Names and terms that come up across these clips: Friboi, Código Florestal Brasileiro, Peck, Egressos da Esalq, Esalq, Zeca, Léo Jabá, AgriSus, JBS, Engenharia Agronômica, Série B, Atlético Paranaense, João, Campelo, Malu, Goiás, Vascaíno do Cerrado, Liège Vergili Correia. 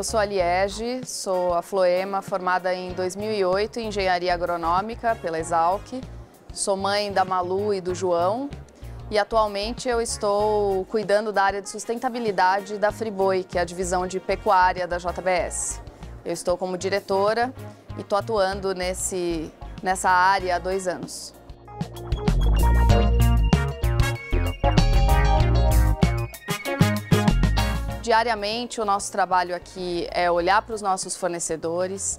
Eu sou a Liège, sou a Floema, formada em 2008 em Engenharia Agronômica pela Esalq. Sou mãe da Malu e do João. E atualmente eu estou cuidando da área de sustentabilidade da Friboi, que é a divisão de pecuária da JBS. Eu estou como diretora e estou atuando nessa área há 2 anos. Diariamente, o nosso trabalho aqui é olhar para os nossos fornecedores,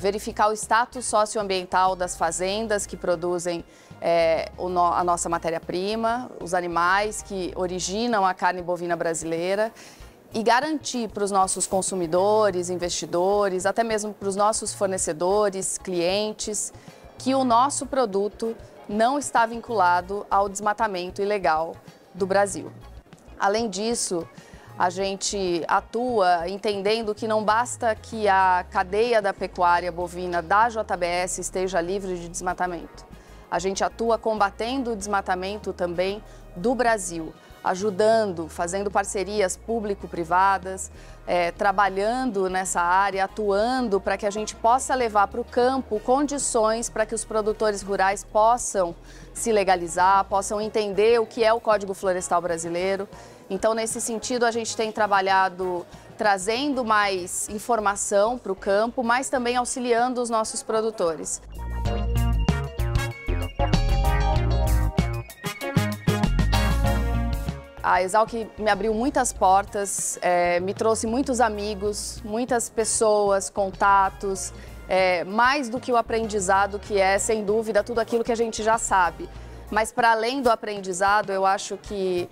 verificar o status socioambiental das fazendas que produzem a nossa matéria-prima, os animais que originam a carne bovina brasileira e garantir para os nossos consumidores, investidores, até mesmo para os nossos fornecedores, clientes, que o nosso produto não está vinculado ao desmatamento ilegal do Brasil. Além disso, a gente atua entendendo que não basta que a cadeia da pecuária bovina da JBS esteja livre de desmatamento. A gente atua combatendo o desmatamento também do Brasil, ajudando, fazendo parcerias público-privadas, trabalhando nessa área, atuando para que a gente possa levar para o campo condições para que os produtores rurais possam se legalizar, possam entender o que é o Código Florestal Brasileiro. Então, nesse sentido, a gente tem trabalhado trazendo mais informação para o campo, mas também auxiliando os nossos produtores. A Esalq me abriu muitas portas, me trouxe muitos amigos, muitas pessoas, contatos, mais do que o aprendizado que é, sem dúvida, tudo aquilo que a gente já sabe. Mas, para além do aprendizado, eu acho que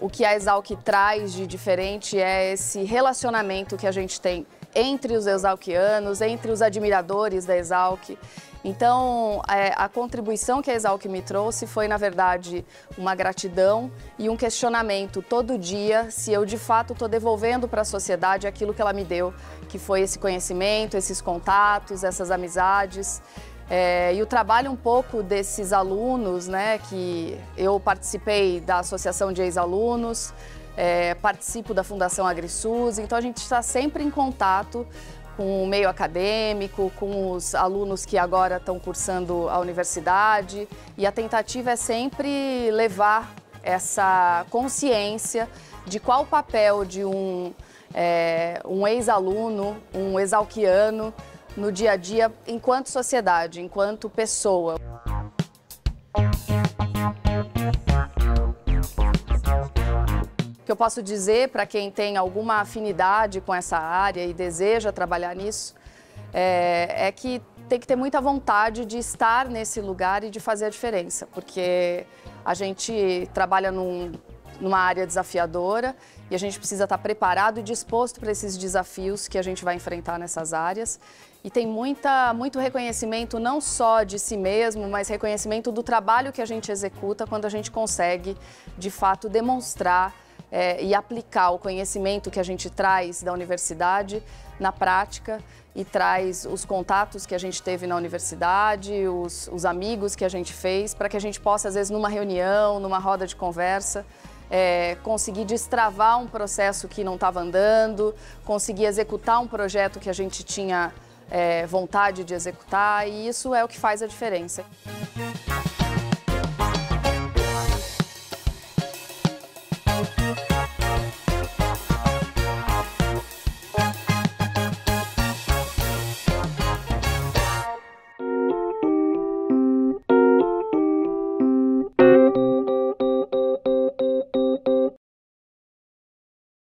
o que a Esalq traz de diferente é esse relacionamento que a gente tem entre os esalquianos, entre os admiradores da Esalq. Então, a contribuição que a Esalq me trouxe foi, na verdade, uma gratidão e um questionamento todo dia se eu, de fato, estou devolvendo para a sociedade aquilo que ela me deu, que foi esse conhecimento, esses contatos, essas amizades. E o trabalho um pouco desses alunos, né, que eu participei da Associação de Ex-Alunos, participo da Fundação AgriSus, então a gente está sempre em contato com o meio acadêmico, com os alunos que agora estão cursando a universidade, e a tentativa é sempre levar essa consciência de qual o papel de um ex-aluno, um esalquiano, no dia a dia, enquanto sociedade, enquanto pessoa. O que eu posso dizer para quem tem alguma afinidade com essa área e deseja trabalhar nisso, é que tem que ter muita vontade de estar nesse lugar e de fazer a diferença, porque a gente trabalha numa área desafiadora e a gente precisa estar preparado e disposto para esses desafios que a gente vai enfrentar nessas áreas. E tem muito reconhecimento não só de si mesmo, mas reconhecimento do trabalho que a gente executa quando a gente consegue, de fato, demonstrar e aplicar o conhecimento que a gente traz da universidade na prática e traz os contatos que a gente teve na universidade, os amigos que a gente fez, para que a gente possa, às vezes, numa reunião, numa roda de conversa, conseguir destravar um processo que não estava andando, conseguir executar um projeto que a gente tinha vontade de executar, e isso é o que faz a diferença.